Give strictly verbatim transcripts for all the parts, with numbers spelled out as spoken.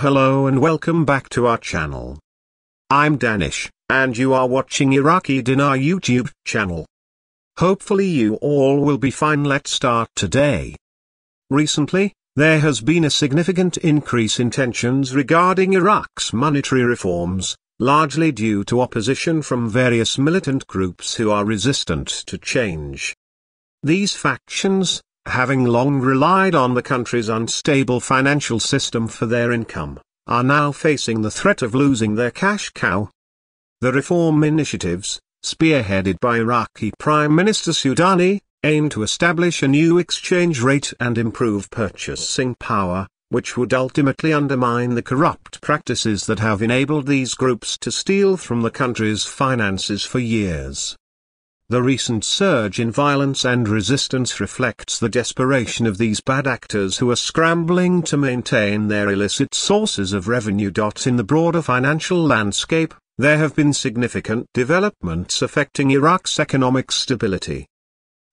Hello and welcome back to our channel. I'm Danish, and you are watching Iraqi Dinar YouTube channel. Hopefully you all will be fine. Let's start today. Recently, there has been a significant increase in tensions regarding Iraq's monetary reforms, largely due to opposition from various militant groups who are resistant to change. These factions, having long relied on the country's unstable financial system for their income, are now facing the threat of losing their cash cow. The reform initiatives, spearheaded by Iraqi Prime Minister Sudani, aim to establish a new exchange rate and improve purchasing power, which would ultimately undermine the corrupt practices that have enabled these groups to steal from the country's finances for years. The recent surge in violence and resistance reflects the desperation of these bad actors who are scrambling to maintain their illicit sources of revenue. In the broader financial landscape, there have been significant developments affecting Iraq's economic stability.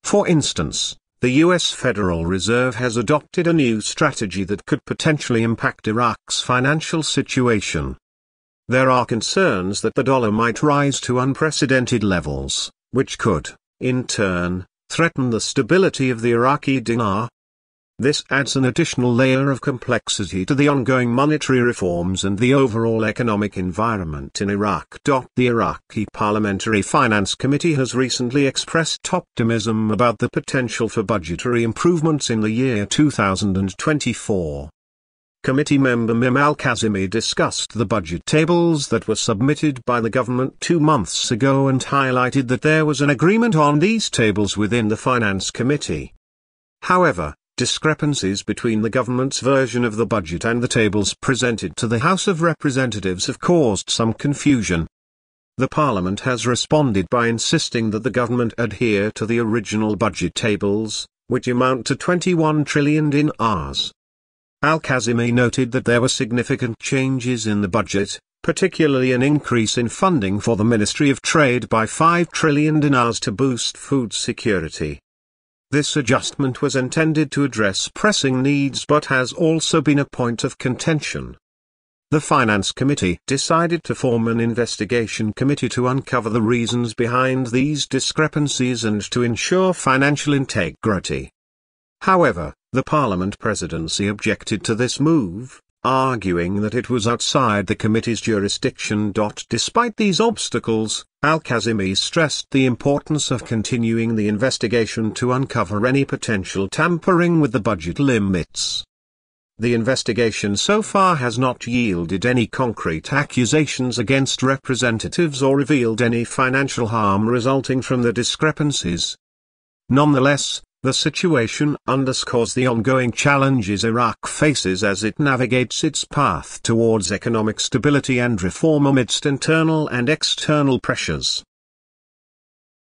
For instance, the U S Federal Reserve has adopted a new strategy that could potentially impact Iraq's financial situation. There are concerns that the dollar might rise to unprecedented levels, which could, in turn, threaten the stability of the Iraqi dinar. This adds an additional layer of complexity to the ongoing monetary reforms and the overall economic environment in Iraq. The Iraqi Parliamentary Finance Committee has recently expressed optimism about the potential for budgetary improvements in the year two thousand twenty-four. Committee member Mim Al-Kazimi discussed the budget tables that were submitted by the government two months ago and highlighted that there was an agreement on these tables within the Finance Committee. However, discrepancies between the government's version of the budget and the tables presented to the House of Representatives have caused some confusion. The Parliament has responded by insisting that the government adhere to the original budget tables, which amount to twenty-one trillion dinars. Al-Kazimi noted that there were significant changes in the budget, particularly an increase in funding for the Ministry of Trade by five trillion dinars to boost food security. This adjustment was intended to address pressing needs but has also been a point of contention. The Finance Committee decided to form an investigation committee to uncover the reasons behind these discrepancies and to ensure financial integrity. However, the Parliament presidency objected to this move, arguing that it was outside the committee's jurisdiction. Despite these obstacles, Al-Kazimi stressed the importance of continuing the investigation to uncover any potential tampering with the budget limits. The investigation so far has not yielded any concrete accusations against representatives or revealed any financial harm resulting from the discrepancies. Nonetheless, the situation underscores the ongoing challenges Iraq faces as it navigates its path towards economic stability and reform amidst internal and external pressures.